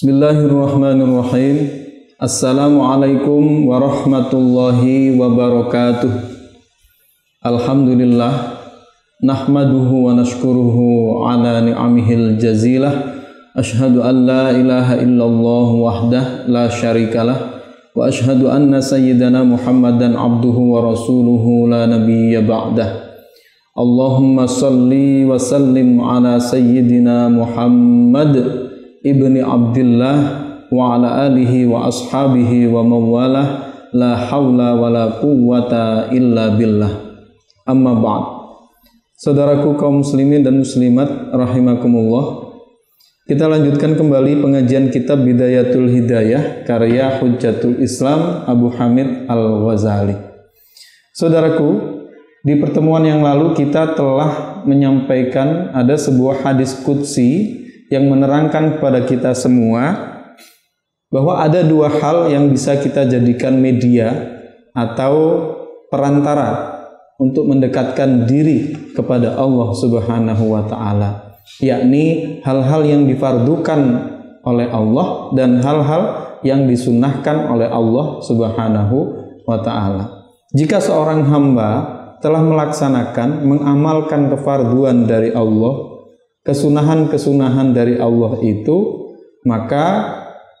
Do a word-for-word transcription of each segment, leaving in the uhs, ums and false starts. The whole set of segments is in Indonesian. Bismillahirrahmanirrahim. Assalamualaikum warahmatullahi wabarakatuh. Alhamdulillah nahmaduhu wa nashkuruhu ala ni'amihil jazilah. Ashhadu an la ilaha illallah wahdah la syarikalah wa ashhadu anna sayyidana Muhammadan abduhu wa rasuluhu la nabiyya ba'dah. Allahumma salli wa sallim ala sayyidina Muhammad ibni Abdillah wa ala alihi wa ashabihi wa mawalah la hawla wa la quwwata illa billah. Amma ba'd. Saudaraku kaum muslimin dan muslimat rahimakumullah, kita lanjutkan kembali pengajian kitab Bidayatul Hidayah karya Hujatul Islam Abu Hamid Al Wazali. Saudaraku, di pertemuan yang lalu kita telah menyampaikan ada sebuah hadis qudsi yang menerangkan kepada kita semua bahwa ada dua hal yang bisa kita jadikan media atau perantara untuk mendekatkan diri kepada Allah Subhanahu wa taala, yakni hal-hal yang difardukan oleh Allah dan hal-hal yang disunnahkan oleh Allah Subhanahu wa taala. Jika seorang hamba telah melaksanakan, mengamalkan kefarduan dari Allah, kesunahan-kesunahan dari Allah itu, maka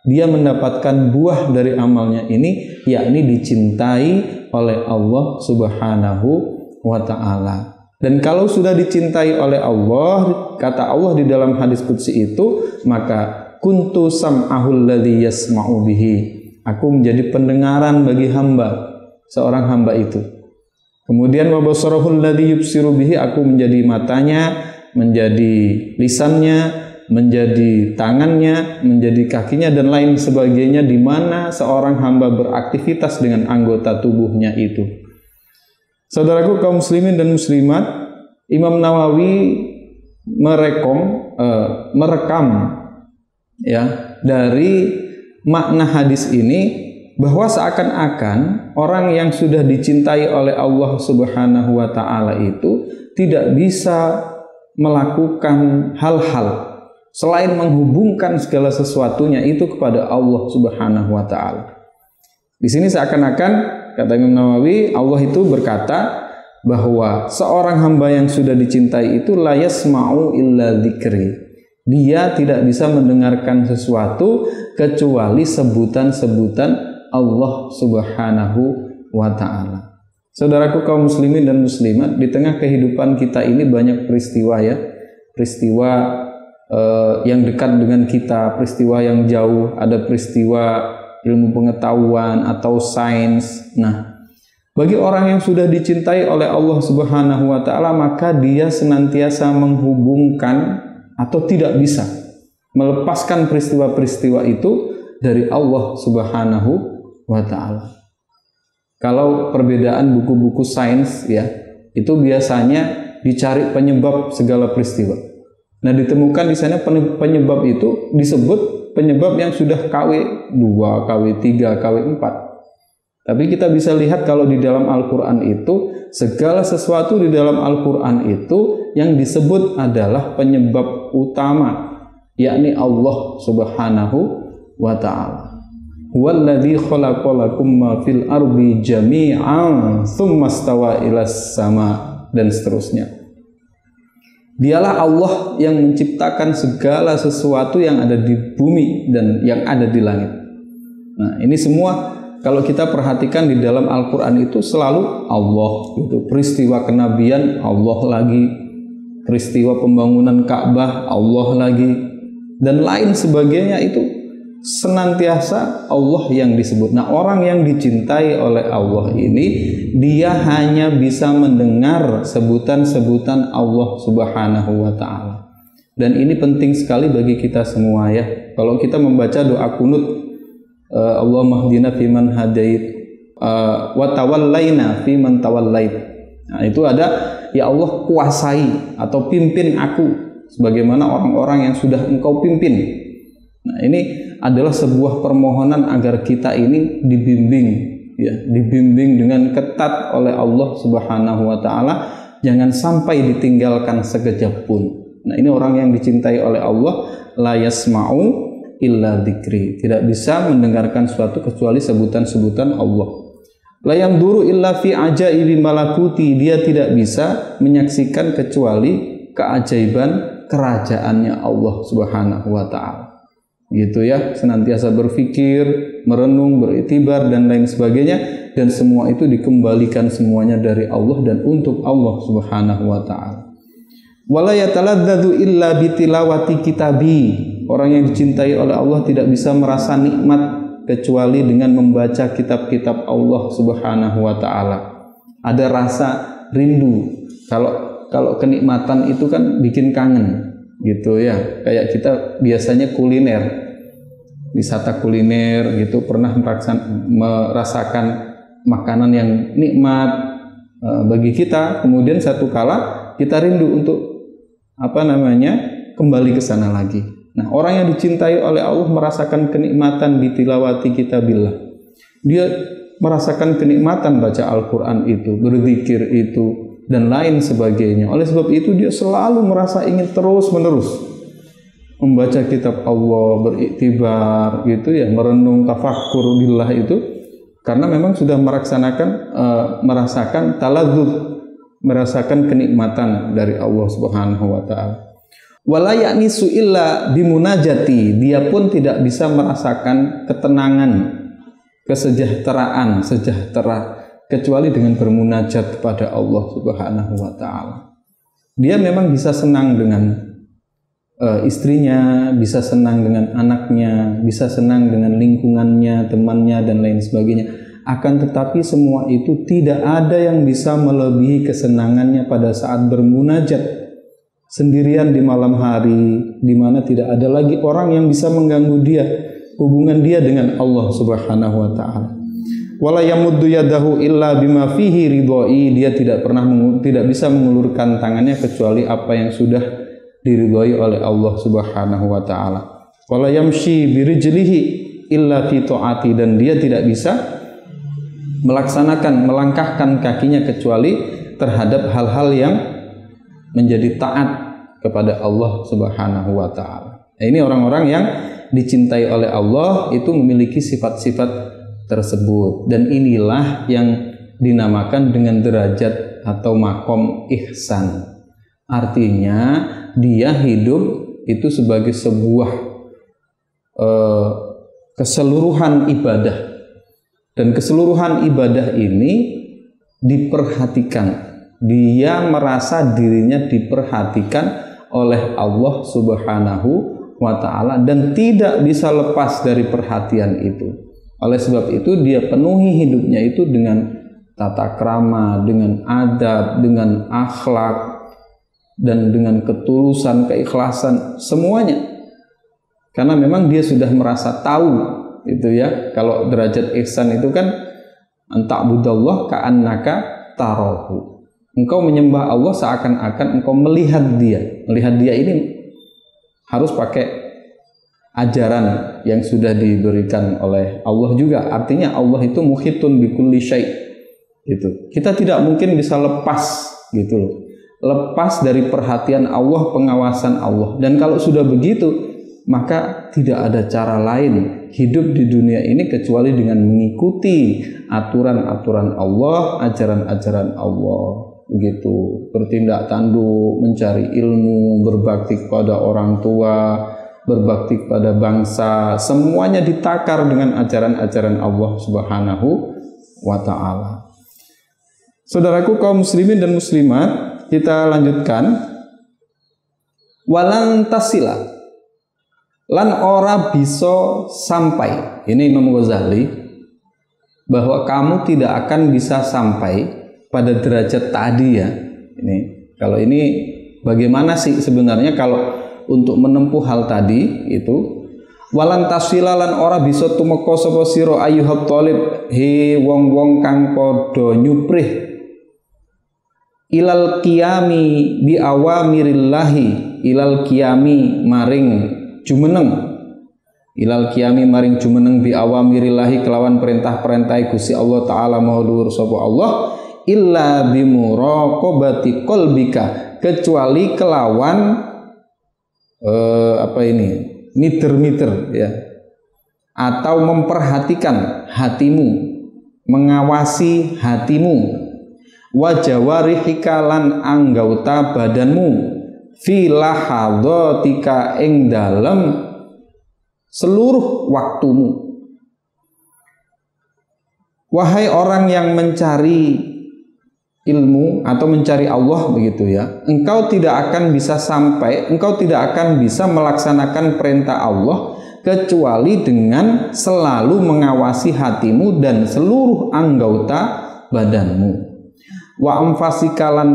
dia mendapatkan buah dari amalnya ini, yakni dicintai oleh Allah Subhanahu wa ta'ala. Dan kalau sudah dicintai oleh Allah, kata Allah di dalam hadis qudsi itu, maka kuntu sam'ahul ladzi yasma'u bihi, aku menjadi pendengaran bagi hamba, seorang hamba itu. Kemudian wa basarahul ladzi yubsiru bihi, aku menjadi matanya, menjadi lisannya, menjadi tangannya, menjadi kakinya, dan lain sebagainya, di mana seorang hamba beraktivitas dengan anggota tubuhnya itu. Saudaraku kaum muslimin dan muslimat, Imam Nawawi merekom, eh, merekam ya dari makna hadis ini bahwa seakan-akan orang yang sudah dicintai oleh Allah Subhanahu wa taala itu tidak bisa melakukan hal-hal selain menghubungkan segala sesuatunya itu kepada Allah Subhanahu wa taala. Di sini seakan-akan kata Imam Nawawi, Allah itu berkata bahwa seorang hamba yang sudah dicintai itu la yasma'u illa dzikri. Dia tidak bisa mendengarkan sesuatu kecuali sebutan-sebutan Allah Subhanahu wa taala. Saudaraku kaum muslimin dan muslimat, di tengah kehidupan kita ini banyak peristiwa ya, peristiwa eh, yang dekat dengan kita, peristiwa yang jauh, ada peristiwa ilmu pengetahuan atau sains. Nah, bagi orang yang sudah dicintai oleh Allah Subhanahu wa taala, maka dia senantiasa menghubungkan atau tidak bisa melepaskan peristiwa-peristiwa itu dari Allah Subhanahu wa taala. Kalau perbedaan buku-buku sains ya, itu biasanya dicari penyebab segala peristiwa. Nah, ditemukan di sana penyebab itu disebut penyebab yang sudah K W dua, K W tiga, K W empat. Tapi kita bisa lihat kalau di dalam Al-Qur'an itu, segala sesuatu di dalam Al-Qur'an itu yang disebut adalah penyebab utama, yakni Allah Subhanahu wa ta'ala. Huwallazi khalaqalakum ma fil ardi jami'an tsumma stawa ilas sama, dan seterusnya. Dialah Allah yang menciptakan segala sesuatu yang ada di bumi dan yang ada di langit. Nah, ini semua kalau kita perhatikan di dalam Al-Qur'an itu selalu Allah gitu. Peristiwa kenabian Allah lagi, peristiwa pembangunan Ka'bah Allah lagi, dan lain sebagainya itu senantiasa Allah yang disebut. Nah, orang yang dicintai oleh Allah ini, dia hanya bisa mendengar sebutan-sebutan Allah Subhanahu wa ta'ala. Dan ini penting sekali bagi kita semua ya. Kalau kita membaca doa kunut, Allahumma hdina fiman hadait wa tawallaina fiman tawallait, nah, itu ada, ya Allah kuasai atau pimpin aku sebagaimana orang-orang yang sudah engkau pimpin. Nah, ini adalah sebuah permohonan agar kita ini dibimbing ya, dibimbing dengan ketat oleh Allah Subhanahu wa taala, jangan sampai ditinggalkan sekejap pun. Nah, ini orang yang dicintai oleh Allah, la yasma'u illa dzikri, tidak bisa mendengarkan suatu kecuali sebutan-sebutan Allah. La yanduru illa fi ajaibi malakuti, dia tidak bisa menyaksikan kecuali keajaiban kerajaannya Allah Subhanahu wa taala. Gitu ya, senantiasa berpikir, merenung, beriktibar dan lain sebagainya, dan semua itu dikembalikan semuanya dari Allah dan untuk Allah Subhanahu wa taala. Wala yataladzadzu illa bitilawati kitabi. Orang yang dicintai oleh Allah tidak bisa merasa nikmat kecuali dengan membaca kitab-kitab Allah Subhanahu wa taala. Ada rasa rindu. Kalau kalau kenikmatan itu kan bikin kangen gitu ya. Kayak kita biasanya kuliner. Wisata kuliner gitu, pernah merasakan makanan yang nikmat bagi kita, kemudian satu kala kita rindu untuk apa namanya? kembali ke sana lagi. Nah, orang yang dicintai oleh Allah merasakan kenikmatan bitilawati kitabillah. Dia merasakan kenikmatan baca Al-Qur'an itu, berzikir itu dan lain sebagainya. Oleh sebab itu dia selalu merasa ingin terus-menerus membaca kitab Allah, beriktibar gitu ya, merenung tafakkur billah itu karena memang sudah melaksanakan uh, merasakan taladzuz, merasakan kenikmatan dari Allah Subhanahu wa taala. Wala ya'nisu illa bimunajati, dia pun tidak bisa merasakan ketenangan, kesejahteraan, sejahtera kecuali dengan bermunajat kepada Allah Subhanahu wa taala. Dia memang bisa senang dengan uh, istrinya, bisa senang dengan anaknya, bisa senang dengan lingkungannya, temannya dan lain sebagainya. Akan tetapi semua itu tidak ada yang bisa melebihi kesenangannya pada saat bermunajat sendirian di malam hari, di mana tidak ada lagi orang yang bisa mengganggu dia, hubungan dia dengan Allah Subhanahu wa taala. Wala yamuddu yadahu illa bima fihi ridhoi, dia tidak pernah tidak bisa mengulurkan tangannya kecuali apa yang sudah diridhoi oleh Allah Subhanahu wa taala. Wala yamshi birijlihi illa fi taati, dan dia tidak bisa melaksanakan melangkahkan kakinya kecuali terhadap hal-hal yang menjadi taat kepada Allah Subhanahu wa taala. Nah, ini orang-orang yang dicintai oleh Allah itu memiliki sifat-sifat tersebut, dan inilah yang dinamakan dengan derajat atau makom ihsan. Artinya dia hidup itu sebagai sebuah eh, keseluruhan ibadah, dan keseluruhan ibadah ini diperhatikan. Dia merasa dirinya diperhatikan oleh Allah Subhanahu wa ta'ala dan tidak bisa lepas dari perhatian itu. Oleh sebab itu dia penuhi hidupnya itu dengan tata krama, dengan adab, dengan akhlak, dan dengan ketulusan, keikhlasan, semuanya. Karena memang dia sudah merasa tahu gitu ya. Kalau derajat ihsan itu kan anta'budallah ka'annaka tarahu. Engkau menyembah Allah seakan-akan engkau melihat dia. Melihat dia ini harus pakai ajaran yang sudah diberikan oleh Allah juga. Artinya Allah itu muhitun bikulli syai. Gitu. Kita tidak mungkin bisa lepas gitu loh. Lepas dari perhatian Allah, pengawasan Allah. Dan kalau sudah begitu, maka tidak ada cara lain hidup di dunia ini kecuali dengan mengikuti aturan-aturan Allah, ajaran-ajaran Allah. Begitu, bertindak tanduk, mencari ilmu, berbakti kepada orang tua, berbakti kepada bangsa, semuanya ditakar dengan ajaran-ajaran Allah Subhanahu wa taala. Saudaraku kaum muslimin dan muslimat, kita lanjutkan. Walan tasila, lan ora bisa sampai. Ini Imam Ghazali, bahwa kamu tidak akan bisa sampai pada derajat tadi ya. Ini kalau ini bagaimana sih sebenarnya kalau untuk menempuh hal tadi itu, walan tasilalan ora bisa tumeka sapa sira ayyuhat thalib, he wong-wong kang padha nyuprih ilal qiyami bi awamirillahi, ilal qiyami maring jumeneng, ilal qiyami maring jumeneng bi awamirillahi kelawan perintah-perintah Gusti Allah taala maha dhuwur sapa Allah, illa bimuraqabati qalbika, kecuali kelawan eh, apa ini miter-miter ya, atau memperhatikan hatimu, mengawasi hatimu, wa jawarihika lan anggota badanmu, fi lahadhatika ing dalem seluruh waktumu. Wahai orang yang mencari ilmu atau mencari Allah begitu ya, engkau tidak akan bisa sampai, engkau tidak akan bisa melaksanakan perintah Allah kecuali dengan selalu mengawasi hatimu dan seluruh anggota badanmu. Wa anfasikalan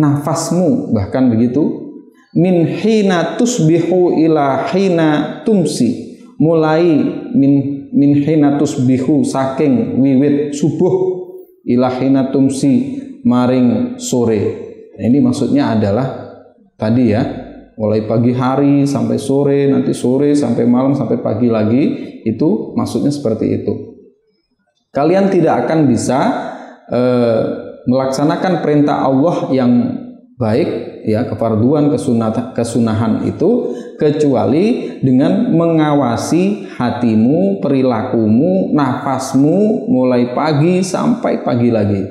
nafasmu, bahkan begitu, min hina tusbihu ila hina tumsi, mulai min min hina tusbihu saking wiwit subuh ila hina tumsi maring sore. Nah, ini maksudnya adalah tadi ya, mulai pagi hari sampai sore, nanti sore sampai malam sampai pagi lagi, itu maksudnya seperti itu. Kalian tidak akan bisa eh, melaksanakan perintah Allah yang baik ya, kefarduan, kesunat, kesunahan itu kecuali dengan mengawasi hatimu, perilakumu, nafasmu mulai pagi sampai pagi lagi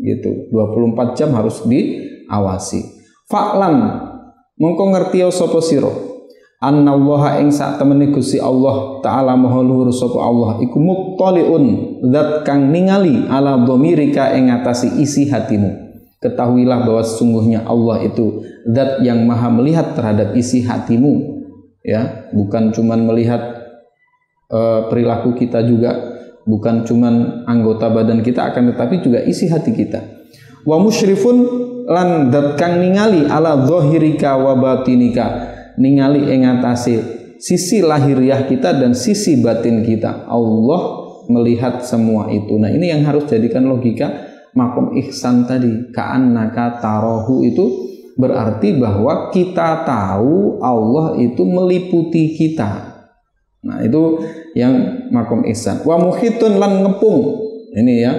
gitu. dua puluh empat jam harus diawasi. Fa'lam mengko ngertia sapa sira annallaha ing sak temene Gusti Allah taala maha luhur sapa Allah iku muttaliun zat kang ningali ala dhamirika ing atasi isi hatimu. Ketahuilah bahwa sesungguhnya Allah itu zat yang maha melihat terhadap isi hatimu ya, bukan cuman melihat uh, perilaku kita juga, bukan cuman anggota badan kita, akan tetapi juga isi hati kita. Wa musyrifun lan dat kang ningali ala zahirika wa batinika, ningali ing atase sisi lahiriah kita dan sisi batin kita. Allah melihat semua itu. Nah, ini yang harus jadikan logika makom ihsan tadi. Ka'annaka tarohu itu berarti bahwa kita tahu Allah itu meliputi kita. Nah, itu yang makom ihsan. Wa muhitun lan ngepung. Ini ya.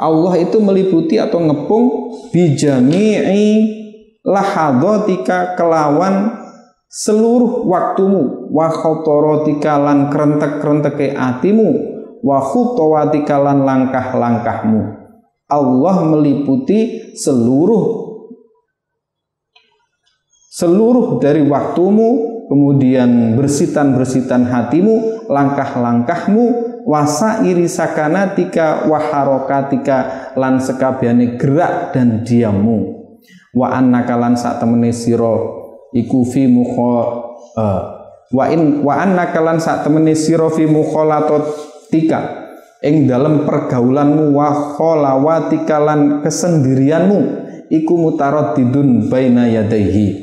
Allah itu meliputi atau ngepung bijami'i lahadhatika kelawan seluruh waktumu, wa khotorotika lan kerentek-kerenteke atimu, wa khutowatika lan langkah-langkahmu. Allah meliputi seluruh seluruh dari waktumu, kemudian bersitan-bersitan hatimu, langkah-langkahmu, wasa iri sakanatika waharokatika lan sekabiane gerak dan diammu. Wa annaka lan sak temene sira iku fi mukha uh, wa in wa annaka lan sak temene sira fi mukhalatatika ing dalem pergaulanmu wa khalawatika lan kesendirianmu iku mutaraddidun baina yadaihi,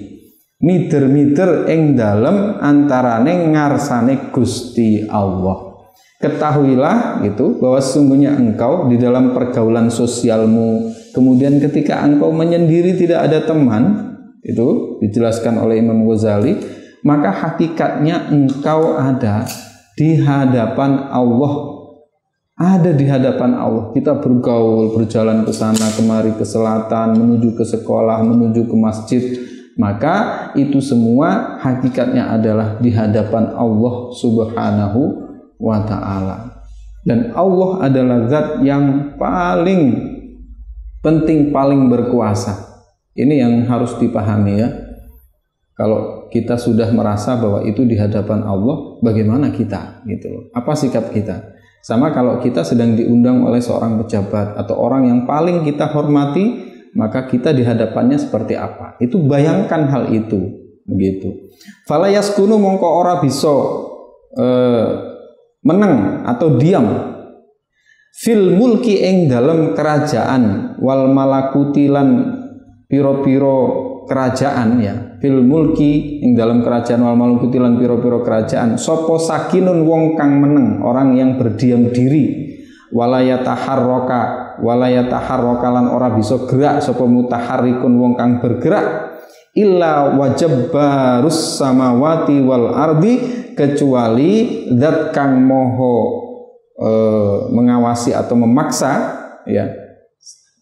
mider-mider ing dalem antarane ngarsane Gusti Allah. Ketahuilah gitu bahwa sesungguhnya engkau di dalam pergaulan sosialmu, kemudian ketika engkau menyendiri tidak ada teman, itu dijelaskan oleh Imam Ghazali, maka hakikatnya engkau ada di hadapan Allah. Ada di hadapan Allah. Kita bergaul, berjalan ke sana kemari, ke selatan, menuju ke sekolah, menuju ke masjid, maka itu semua hakikatnya adalah di hadapan Allah Subhanahu wa ta'ala. Dan Allah adalah zat yang paling penting, paling berkuasa. Ini yang harus dipahami ya. Kalau kita sudah merasa bahwa itu di hadapan Allah, bagaimana kita gitu, apa sikap kita? Sama kalau kita sedang diundang oleh seorang pejabat atau orang yang paling kita hormati, maka kita dihadapannya seperti apa? Itu bayangkan hal itu, begitu. Fala yaskunu mongko ora bisa eh, meneng atau diam. Fil mulki ing dalam kerajaan, wal malakutilan piro-piro kerajaan ya. Fil mulki ing dalam kerajaan, wal malakutilan piro-piro kerajaan. Sopo sakinun wong kang meneng, orang yang berdiam diri. Walayataharroka walayataharroka lan ora bisa gerak sapa mutaharrikun wong kang bergerak, illa wajabbarus samawati wal ardi, kecuali zat kang moho e, mengawasi atau memaksa ya,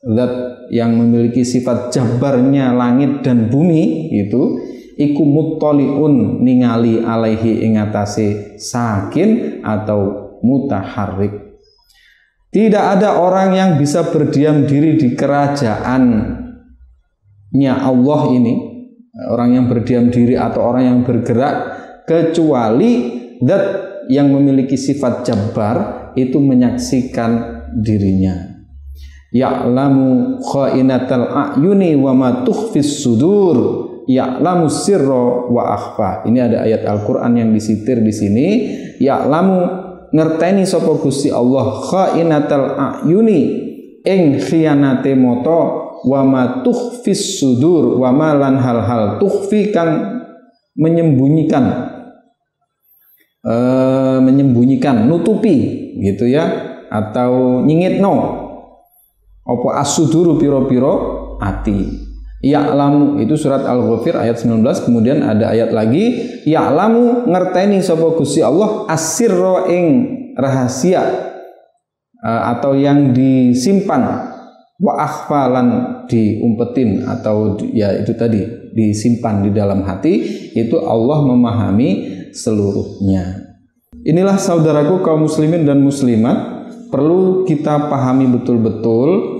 zat yang memiliki sifat jabarnya langit dan bumi itu iku muttaliun ningali alaihi ing atase sakin atau mutaharrik. Tidak ada orang yang bisa berdiam diri di kerajaannya Allah ini, orang yang berdiam diri atau orang yang bergerak, kecuali zat yang memiliki sifat jabbar itu menyaksikan dirinya. Ya'lamu kha'inatal a'yuni wa ma tukhfis sudur, ya'lamu sirra wa akhfa. Ini ada ayat Al-Qur'an yang disitir di sini. Ya'lamu ngerteni sapa Gusti Allah khainatal ayuni ing khianate mata wa ma tukhfis sudur wa ma lan hal-hal tukhfi kang menyembunyikan e, menyembunyikan nutupi gitu ya atau nyingitno apa as-suduru pira-pira ati. Ya'lamu itu surat Al-Ghafir ayat sembilan belas, kemudian ada ayat lagi ya'lamu ngerteni sapa Gusti Allah asirra ing rahasia atau yang disimpan wa akhfalan diumpetin atau ya itu tadi disimpan di dalam hati, itu Allah memahami seluruhnya. Inilah saudaraku kaum muslimin dan muslimat, perlu kita pahami betul-betul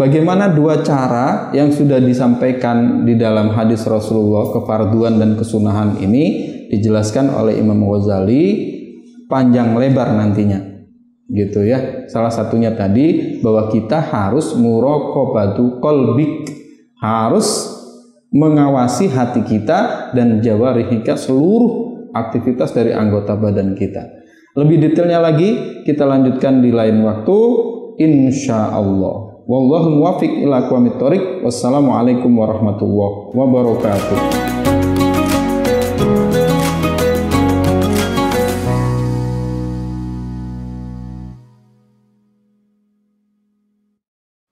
bagaimana dua cara yang sudah disampaikan di dalam hadis Rasulullah, kefarduan dan kesunahan ini dijelaskan oleh Imam Ghazali panjang lebar nantinya, gitu ya. Salah satunya tadi bahwa kita harus muraqabatu qalbik, harus mengawasi hati kita dan jawarihika, seluruh aktivitas dari anggota badan kita. Lebih detailnya lagi kita lanjutkan di lain waktu, insya Allah. Wallahu muwaffiq ila aqwamit thoriq. Wassalamualaikum warahmatullahi wabarakatuh.